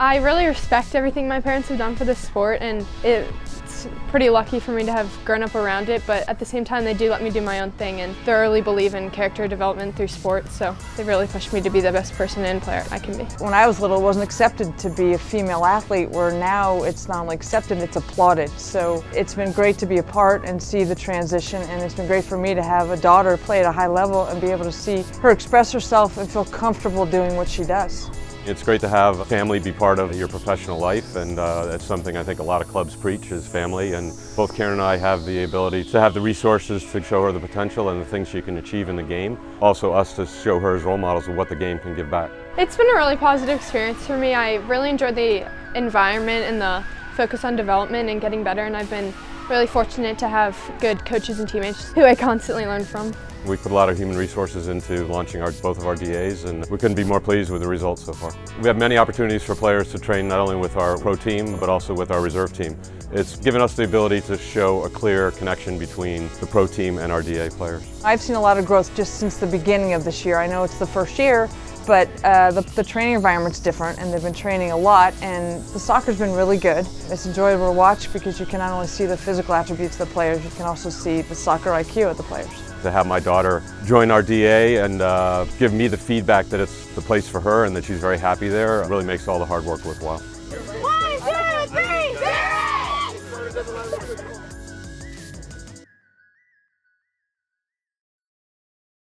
I really respect everything my parents have done for this sport, and it's pretty lucky for me to have grown up around it, but at the same time they do let me do my own thing and thoroughly believe in character development through sport, so they really pushed me to be the best person and player I can be. When I was little, it wasn't accepted to be a female athlete, where now it's not only accepted, it's applauded. So it's been great to be a part and see the transition, and it's been great for me to have a daughter play at a high level and be able to see her express herself and feel comfortable doing what she does. It's great to have family be part of your professional life, and that's something I think a lot of clubs preach is family, and both Carin and I have the ability to have the resources to show her the potential and the things she can achieve in the game. Also us to show her as role models of what the game can give back. It's been a really positive experience for me. I really enjoyed the environment and the focus on development and getting better, and I've been really fortunate to have good coaches and teammates who I constantly learn from. We put a lot of human resources into launching both of our DAs, and we couldn't be more pleased with the results so far. We have many opportunities for players to train not only with our pro team but also with our reserve team. It's given us the ability to show a clear connection between the pro team and our DA players. I've seen a lot of growth just since the beginning of this year. I know it's the first year, but the training environment's different, and they've been training a lot, and the soccer's been really good. It's enjoyable to watch because you can not only see the physical attributes of the players, you can also see the soccer IQ of the players. To have my daughter join our DA and give me the feedback that it's the place for her and that she's very happy there really makes all the hard work worthwhile. 1, 2, 3, 0!